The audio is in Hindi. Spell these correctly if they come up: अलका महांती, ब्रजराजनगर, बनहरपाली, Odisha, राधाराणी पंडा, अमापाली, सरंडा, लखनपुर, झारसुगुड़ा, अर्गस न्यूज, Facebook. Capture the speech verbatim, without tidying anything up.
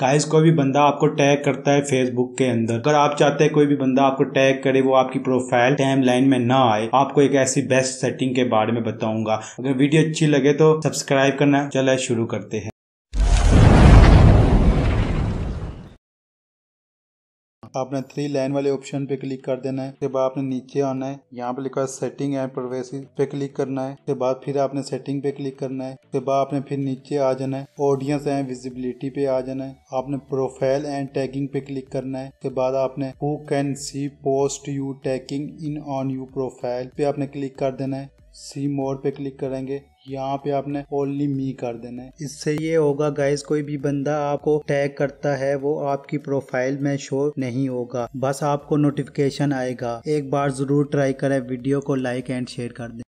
गाइस कोई भी बंदा आपको टैग करता है फेसबुक के अंदर, अगर आप चाहते हैं कोई भी बंदा आपको टैग करे वो आपकी प्रोफाइल टाइम लाइन में ना आए, आपको एक ऐसी बेस्ट सेटिंग के बारे में बताऊंगा। अगर वीडियो अच्छी लगे तो सब्सक्राइब करना। चलो शुरू करते हैं। आपने थ्री लाइन वाले ऑप्शन पे क्लिक कर देना है। उसके बाद आपने नीचे आना है, यहाँ पे लिखा है सेटिंग एंड प्राइवेसी पे क्लिक करना है। उसके बाद फिर आपने सेटिंग पे क्लिक करना है। उसके बाद आपने फिर नीचे आ जाना है, ऑडियंस एंड विजिबिलिटी पे आ जाना है। आपने प्रोफाइल एंड टैगिंग पे क्लिक करना है। उसके बाद आपने who can see post you tagging in on you profile पे आपने क्लिक कर देना है। सी मोर पे क्लिक करेंगे, यहाँ पे आपने ओनली मी कर देना है। इससे ये होगा गाइस, कोई भी बंदा आपको टैग करता है वो आपकी प्रोफाइल में शो नहीं होगा, बस आपको नोटिफिकेशन आएगा। एक बार जरूर ट्राई करें। वीडियो को लाइक एंड शेयर कर दें।